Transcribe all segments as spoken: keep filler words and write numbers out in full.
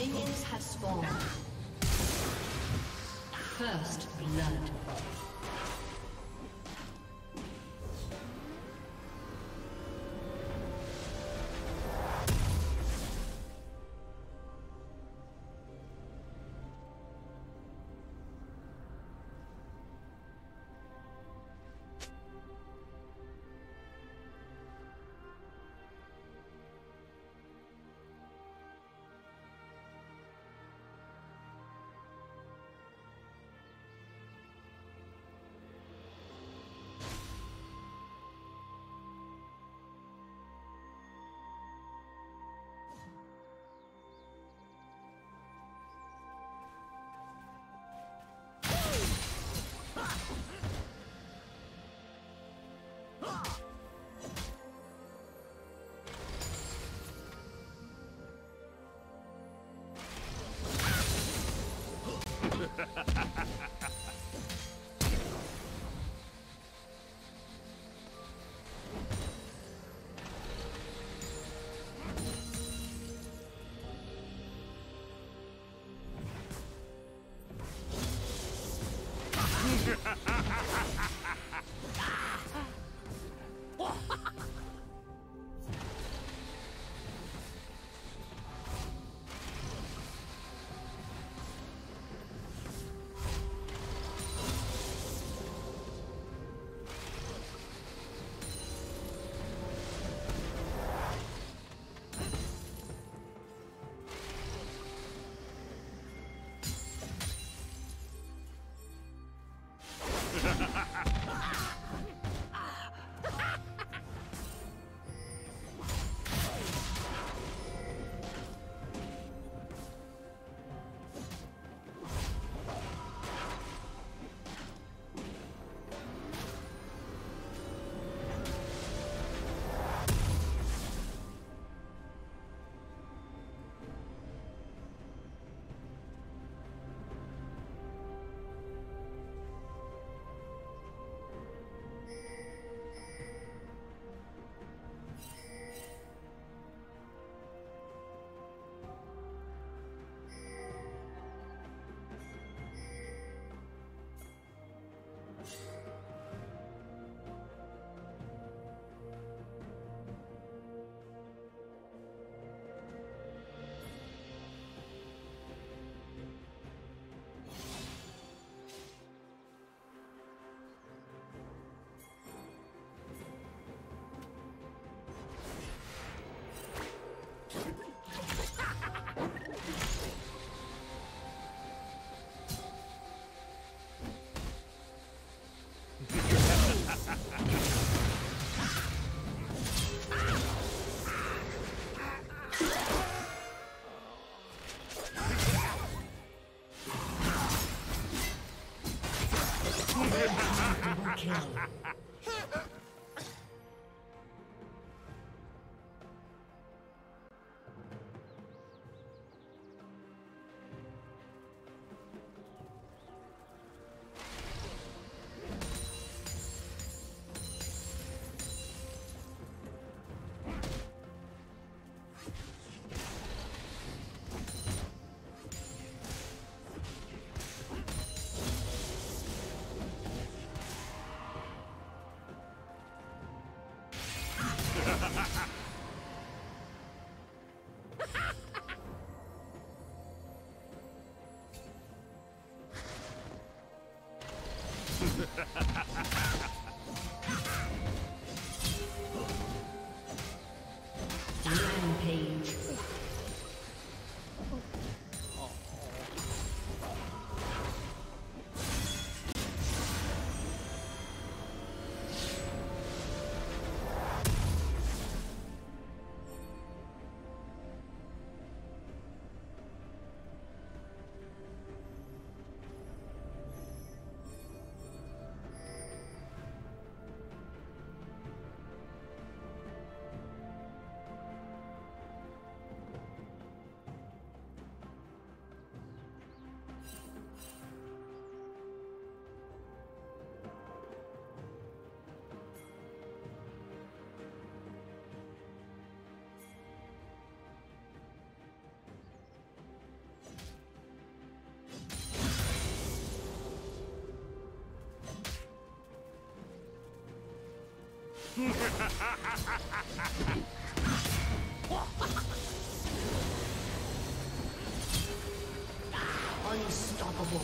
Minions have spawned. First blood. Unstoppable.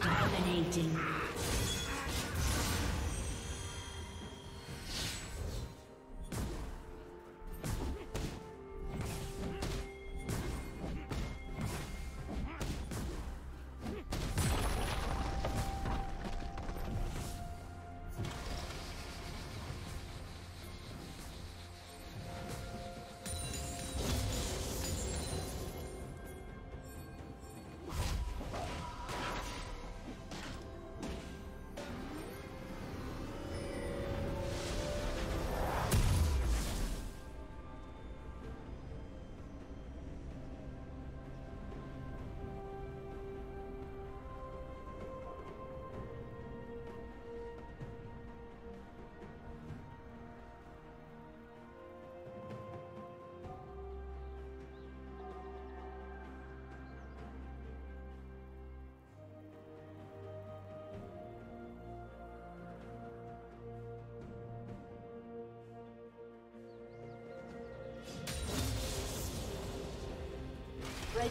Dominating. Red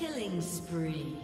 Killing spree.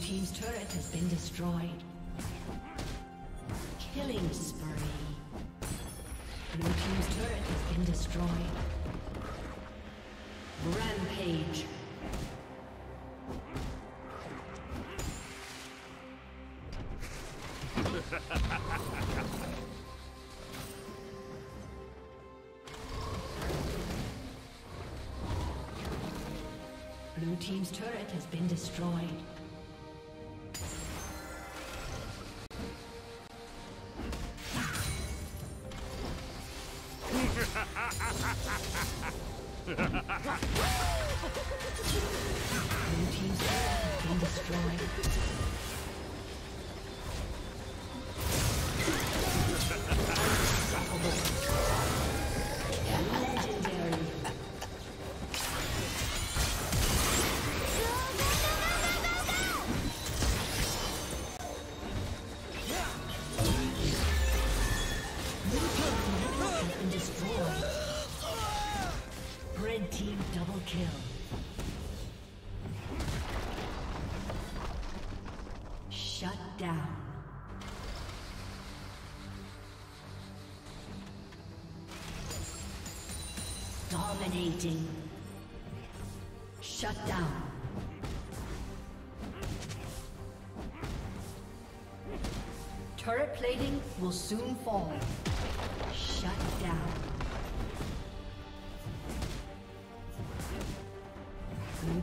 team's turret has been destroyed. Killing spree. Blue team's turret has been destroyed. Rampage. Blue team's turret has been destroyed. Blue team's turret has been destroyed. Dominating. Shut down. Turret plating will soon fall. Shut down. Blue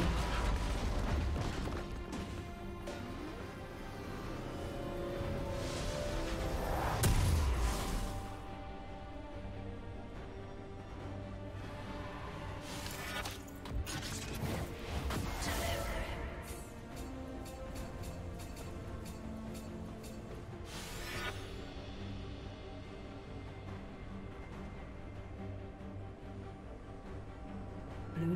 Blue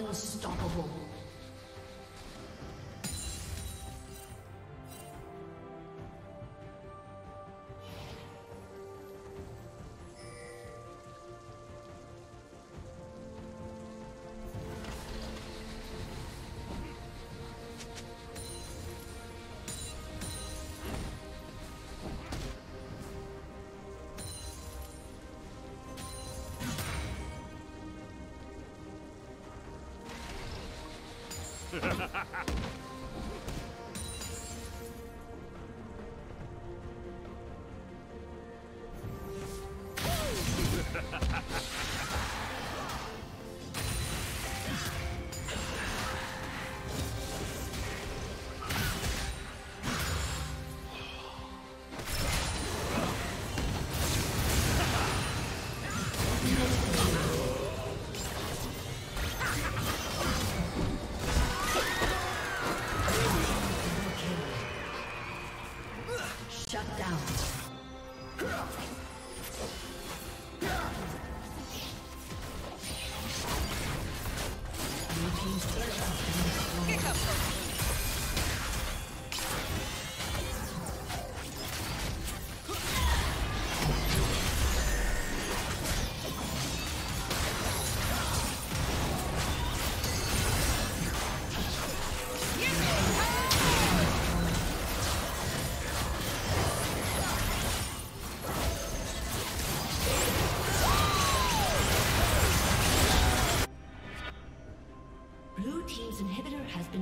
Unstoppable.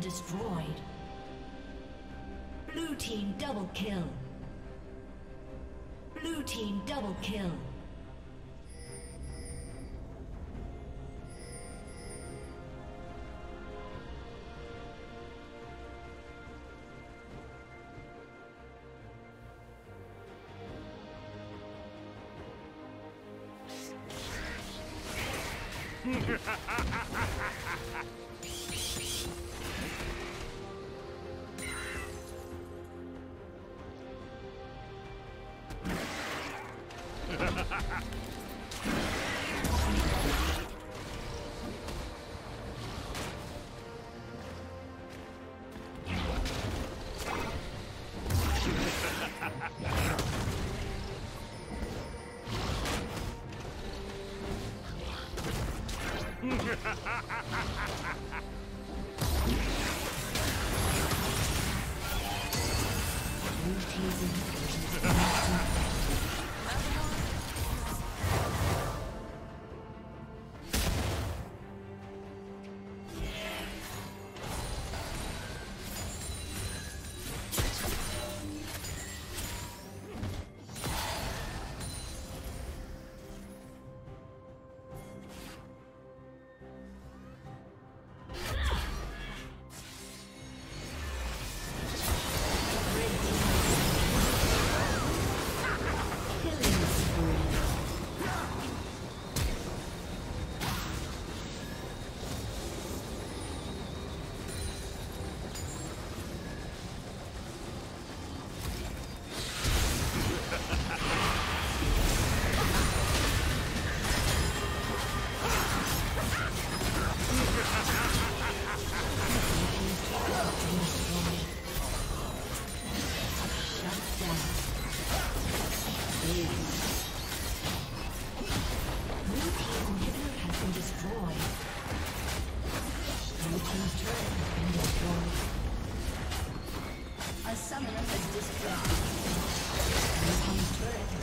Destroyed. Blue team double kill. Blue team double kill. Has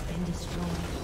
been destroyed.